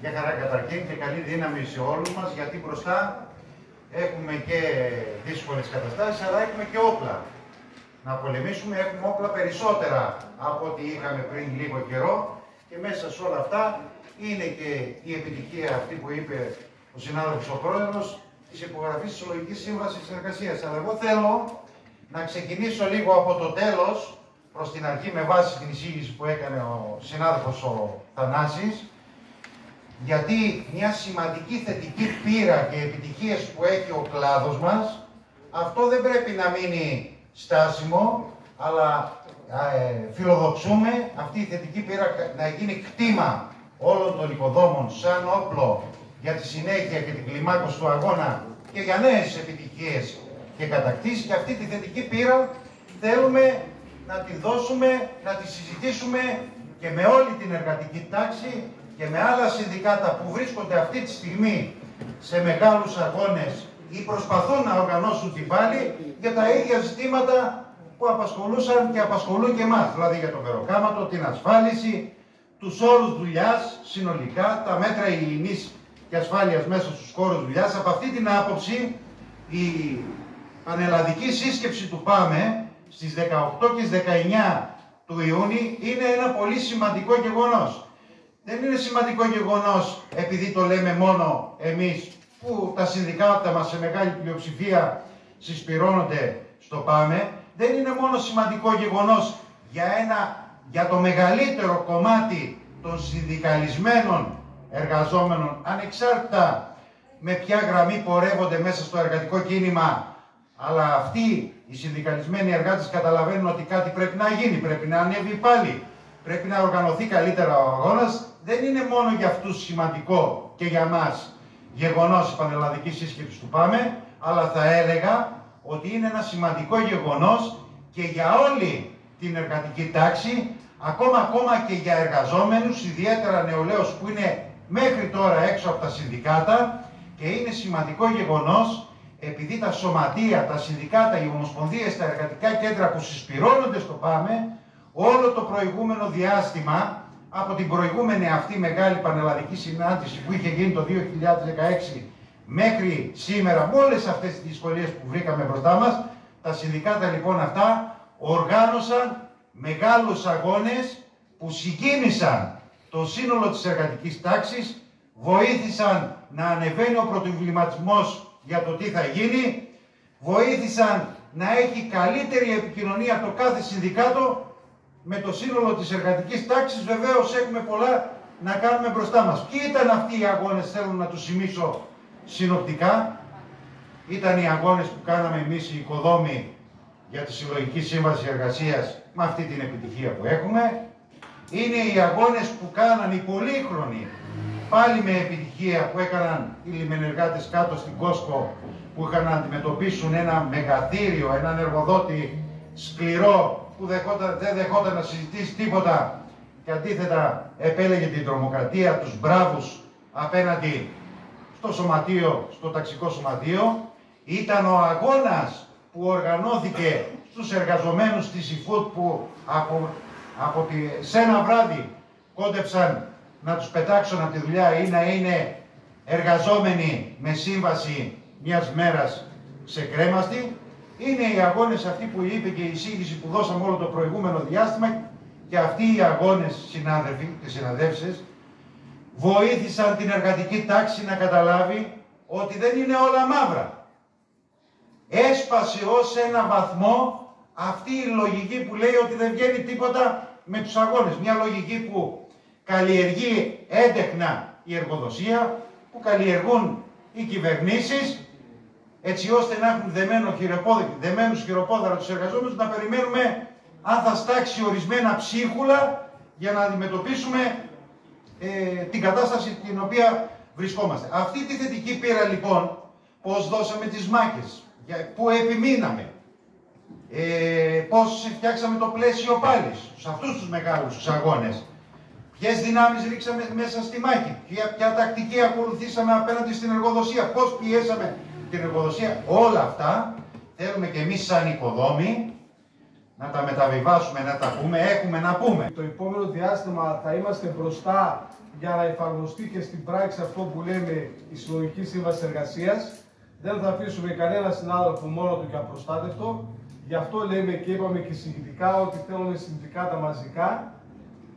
Για χαρά καταρχήν και καλή δύναμη σε όλους μας, γιατί μπροστά έχουμε και δύσκολες καταστάσεις, αλλά έχουμε και όπλα. Να πολεμήσουμε, έχουμε όπλα περισσότερα από ό,τι είχαμε πριν λίγο καιρό και μέσα σε όλα αυτά είναι και η επιτυχία αυτή που είπε ο συνάδελφος ο πρόεδρος της υπογραφής της Συλλογικής Σύμβασης Συνεργασίας. Αλλά εγώ θέλω να ξεκινήσω λίγο από το τέλος προς την αρχή με βάση την εισήγηση που έκανε ο συνάδελφος ο Θανάσης, γιατί μια σημαντική θετική πείρα και επιτυχίες που έχει ο κλάδος μας, αυτό δεν πρέπει να μείνει στάσιμο, αλλά φιλοδοξούμε αυτή η θετική πείρα να γίνει κτήμα όλων των οικοδόμων σαν όπλο για τη συνέχεια και την κλιμάκωση του αγώνα και για νέες επιτυχίες και κατακτήσεις. Και αυτή τη θετική πείρα θέλουμε να τη δώσουμε, να τη συζητήσουμε και με όλη την εργατική τάξη και με άλλα συνδικάτα που βρίσκονται αυτή τη στιγμή σε μεγάλους αγώνες ή προσπαθούν να οργανώσουν την πάλη για τα ίδια ζητήματα που απασχολούσαν και απασχολούν και εμάς, δηλαδή για το μεροκάματο, την ασφάλιση, τους όρους δουλειάς συνολικά, τα μέτρα υγιεινής και ασφάλειας μέσα στους χώρους δουλειάς. Από αυτή την άποψη, η πανελλαδική σύσκεψη του ΠΑΜΕ στις 18 και στις 19 του Ιούνιου είναι ένα πολύ σημαντικό γεγονός. Δεν είναι σημαντικό γεγονός επειδή το λέμε μόνο εμείς που τα συνδικάτα μας σε μεγάλη πλειοψηφία συσπυρώνονται στο ΠΑΜΕ. Δεν είναι μόνο σημαντικό γεγονός για το μεγαλύτερο κομμάτι των συνδικαλισμένων εργαζόμενων, ανεξάρτητα με ποια γραμμή πορεύονται μέσα στο εργατικό κίνημα, αλλά αυτοί οι συνδικαλισμένοι εργάτες καταλαβαίνουν ότι κάτι πρέπει να γίνει, πρέπει να ανέβει πάλι, πρέπει να οργανωθεί καλύτερα ο αγώνας. Δεν είναι μόνο για αυτούς σημαντικό και για μας γεγονός η πανελλαδική σύσκεψη του ΠΑΜΕ, αλλά θα έλεγα ότι είναι ένα σημαντικό γεγονός και για όλη την εργατική τάξη, ακόμα και για εργαζόμενους, ιδιαίτερα νεολαίους που είναι μέχρι τώρα έξω από τα συνδικάτα, και είναι σημαντικό γεγονός επειδή τα σωματεία, τα συνδικάτα, οι ομοσπονδίες, τα εργατικά κέντρα που συσπυρώνονται στο ΠΑΜΕ όλο το προηγούμενο διάστημα, από την προηγούμενη αυτή μεγάλη πανελλαδική συνάντηση που είχε γίνει το 2016 μέχρι σήμερα, με όλες αυτές τις δυσκολίες που βρήκαμε μπροστά μας, τα συνδικάτα λοιπόν αυτά οργάνωσαν μεγάλους αγώνες που συγκίνησαν το σύνολο της εργατικής τάξης, βοήθησαν να ανεβαίνει ο πρωτοβουληματισμός για το τι θα γίνει, βοήθησαν να έχει καλύτερη επικοινωνία το κάθε συνδικάτο με το σύνολο της εργατικής τάξης. Βεβαίως έχουμε πολλά να κάνουμε μπροστά μας. Ποιοι ήταν αυτοί οι αγώνες, θέλω να τους σημίσω συνοπτικά. Ήταν οι αγώνες που κάναμε εμείς οι οικοδόμοι για τη Συλλογική Σύμβαση Εργασίας με αυτή την επιτυχία που έχουμε. Είναι οι αγώνες που κάναν οι πολύχρονοι, πάλι με επιτυχία, που έκαναν οι λιμενεργάτες κάτω στην Κόσκο, που είχαν να αντιμετωπίσουν ένα μεγαθύριο, έναν εργοδότη σκληρό, που δεν δεχόταν να συζητήσει τίποτα και αντίθετα επέλεγε την τρομοκρατία, τους μπράβους απέναντι στο σωματείο, στο ταξικό σωματείο. Ήταν ο αγώνας που οργανώθηκε στους εργαζομένους της e-food που σε ένα βράδυ κόντεψαν να τους πετάξουν από τη δουλειά ή να είναι εργαζόμενοι με σύμβαση μιας μέρας ξεκρέμαστη. Είναι οι αγώνες αυτοί που είπε και η εισήγηση που δώσαμε όλο το προηγούμενο διάστημα, και αυτοί οι αγώνες, συνάδελφοι και συναδέλφες, βοήθησαν την εργατική τάξη να καταλάβει ότι δεν είναι όλα μαύρα. Έσπασε ως ένα βαθμό αυτή η λογική που λέει ότι δεν βγαίνει τίποτα με τους αγώνες. Μια λογική που καλλιεργεί έντεχνα η εργοδοσία, που καλλιεργούν οι κυβερνήσεις, έτσι ώστε να έχουν δεμένους χειροπόδαρα τους εργαζόμενους, να περιμένουμε αν θα στάξει ορισμένα ψίχουλα για να αντιμετωπίσουμε την κατάσταση την οποία βρισκόμαστε. Αυτή τη θετική πείρα λοιπόν, πώς δώσαμε τις μάχες, πού επιμείναμε, πώς φτιάξαμε το πλαίσιο πάλι σε αυτούς τους μεγάλους αγώνες, ποιες δυνάμεις ρίξαμε μέσα στη μάχη, ποια τακτική ακολουθήσαμε απέναντι στην εργοδοσία, πώς πιέσαμε την εργοδοσία. Όλα αυτά θέλουμε και εμείς σαν οικοδόμοι να τα μεταβιβάσουμε, να τα πούμε, έχουμε να πούμε. Το επόμενο διάστημα θα είμαστε μπροστά για να εφαρμοστεί και στην πράξη αυτό που λέμε η Συλλογική Σύμβαση Εργασίας. Δεν θα αφήσουμε κανένα συνάδελφο μόνο του και απροστάτευτο. Γι' αυτό λέμε και είπαμε και συγκεκριτικά ότι θέλουμε συνδικάτα μαζικά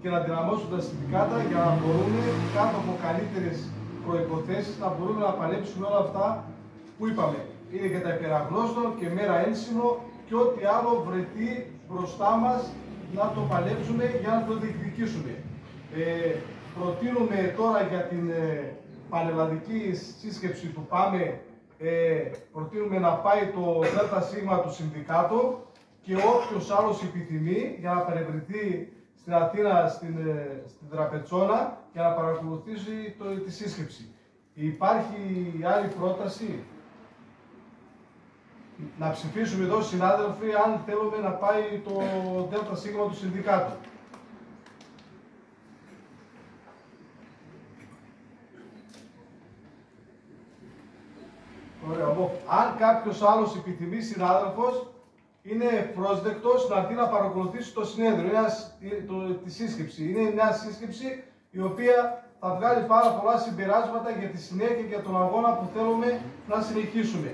και να δυναμώσουμε τα συνδικάτα για να μπορούμε κάτω από καλύτερες προϋποθέσεις να μπορούμε να παλέψουμε όλα αυτά που είπαμε. Είναι και τα υπεραγνώστων και μέρα ένσυνο και ό,τι άλλο βρεθεί μπροστά μας να το παλέψουμε για να το διεκδικήσουμε. Προτείνουμε τώρα για την πανελλαδική σύσκεψη του ΠΑΜΕ προτείνουμε να πάει το ΔΣ του συνδικάτου και όποιος άλλος επιθυμεί για να παρευρεθεί στην Αθήνα, στην Τραπετσόνα για να παρακολουθήσει τη σύσκεψη. Υπάρχει άλλη πρόταση? Να ψηφίσουμε εδώ, συνάδελφοι, αν θέλουμε να πάει το ΔΣ του συνδικάτου. Ωραία. Αν κάποιος άλλος επιθυμεί, συνάδελφος, είναι πρόσδεκτος να έρθει να παρακολουθήσει το συνέδριο, τη σύσκεψη. Είναι μια σύσκεψη η οποία θα βγάλει πάρα πολλά συμπεράσματα για τη συνέχεια και για τον αγώνα που θέλουμε να συνεχίσουμε.